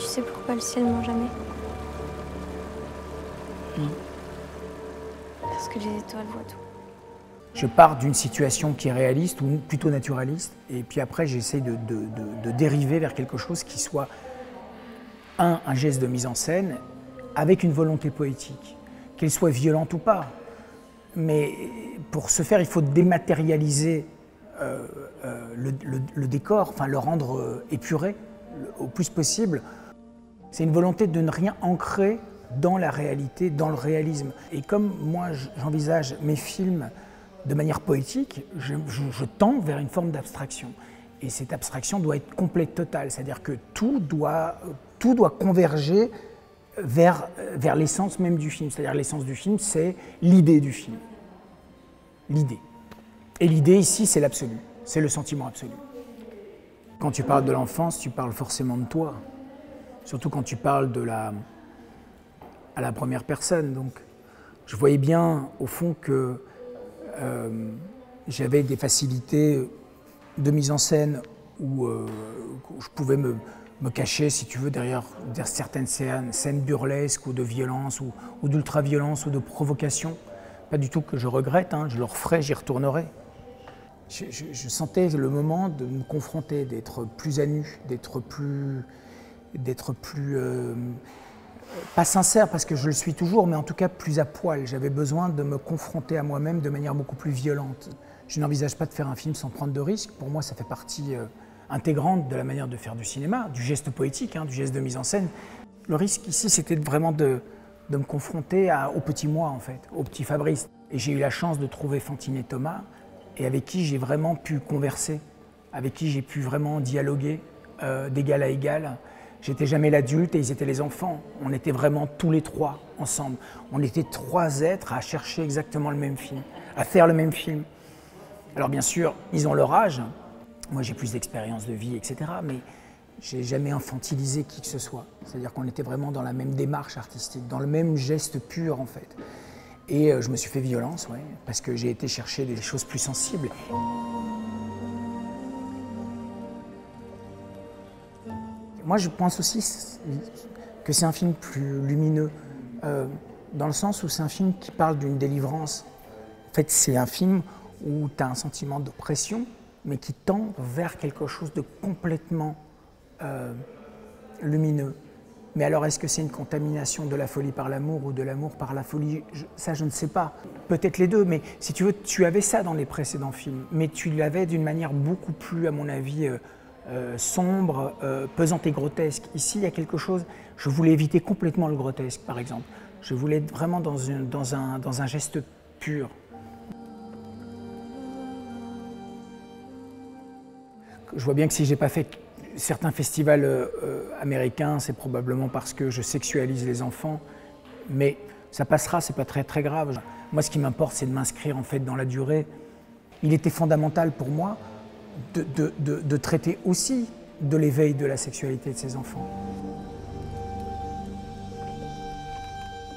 Tu sais pourquoi le ciel ment jamais? Non. Parce que les étoiles voient tout. Je pars d'une situation qui est réaliste ou plutôt naturaliste, et puis après j'essaie de dériver vers quelque chose qui soit un geste de mise en scène avec une volonté poétique, qu'elle soit violente ou pas. Mais pour ce faire, il faut dématérialiser le décor, enfin le rendre épuré au plus possible. C'est une volonté de ne rien ancrer dans la réalité, dans le réalisme. Et comme moi, j'envisage mes films de manière poétique, je tends vers une forme d'abstraction. Et cette abstraction doit être complète, totale. C'est-à-dire que tout doit converger vers l'essence même du film. C'est-à-dire l'essence du film, c'est l'idée du film. L'idée. Et l'idée ici, c'est l'absolu. C'est le sentiment absolu. Quand tu parles de l'enfance, tu parles forcément de toi. Surtout quand tu parles à la première personne. Donc, je voyais bien, au fond, que j'avais des facilités de mise en scène où je pouvais me cacher, si tu veux, derrière certaines scènes burlesques ou de violence ou d'ultra-violence ou de provocation. Pas du tout que je regrette, hein, je le referai, j'y retournerai. Je sentais le moment de me confronter, d'être plus à nu, d'être plus pas sincère, parce que je le suis toujours, mais en tout cas plus à poil. J'avais besoin de me confronter à moi-même de manière beaucoup plus violente. Je n'envisage pas de faire un film sans prendre de risques. Pour moi, ça fait partie intégrante de la manière de faire du cinéma, du geste poétique, hein, du geste de mise en scène. Le risque ici, c'était vraiment de me confronter au petit moi, en fait, au petit Fabrice. Et j'ai eu la chance de trouver Fantine et Thomas, et avec qui j'ai vraiment pu converser, avec qui j'ai pu vraiment dialoguer d'égal à égal. J'étais jamais l'adulte et ils étaient les enfants. On était vraiment tous les trois ensemble. On était trois êtres à chercher exactement le même film, à faire le même film. Alors bien sûr, ils ont leur âge. Moi, j'ai plus d'expérience de vie, etc. Mais j'ai jamais infantilisé qui que ce soit. C'est-à-dire qu'on était vraiment dans la même démarche artistique, dans le même geste pur en fait. Et je me suis fait violence, ouais, parce que j'ai été chercher des choses plus sensibles. Moi, je pense aussi que c'est un film plus lumineux, dans le sens où c'est un film qui parle d'une délivrance. En fait, c'est un film où tu as un sentiment d'oppression, mais qui tend vers quelque chose de complètement lumineux. Mais alors, est-ce que c'est une contamination de la folie par l'amour ou de l'amour par la folie? Ça, je ne sais pas. Peut-être les deux, mais si tu veux, tu avais ça dans les précédents films, mais tu l'avais d'une manière beaucoup plus, à mon avis, sombre, pesante et grotesque. Ici, il y a quelque chose, je voulais éviter complètement le grotesque, par exemple. Je voulais être vraiment dans un geste pur. Je vois bien que si je n'ai pas fait certains festivals américains, c'est probablement parce que je sexualise les enfants, mais ça passera, c'est pas très, très grave. Moi, ce qui m'importe, c'est de m'inscrire en fait dans la durée. Il était fondamental pour moi de traiter aussi de l'éveil de la sexualité de ses enfants.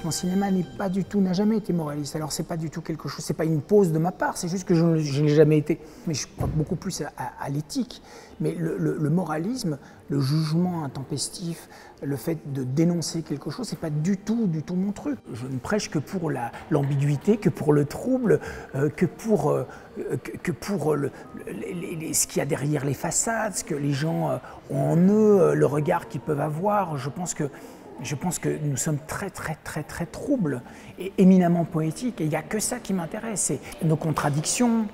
Mon cinéma n'est pas du tout, n'a jamais été moraliste, alors c'est pas du tout quelque chose, c'est pas une pause de ma part, c'est juste que je n'ai jamais été. Mais je crois beaucoup plus à l'éthique, mais le moralisme, le jugement intempestif, le fait de dénoncer quelque chose, c'est pas du tout mon truc. Je ne prêche que pour l'ambiguïté, que pour le trouble, que pour ce qu'il y a derrière les façades, ce que les gens ont en eux, le regard qu'ils peuvent avoir. Je pense que nous sommes très troubles et éminemment poétiques. Et il n'y a que ça qui m'intéresse. Nos contradictions,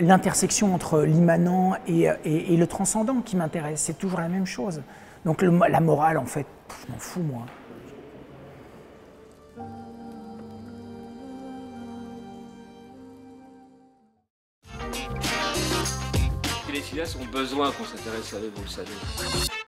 l'intersection entre l'immanent et le transcendant qui m'intéresse. C'est toujours la même chose. Donc la morale, en fait, je m'en fous, moi. défilés ont besoin qu'on s'intéresse à eux, vous le savez.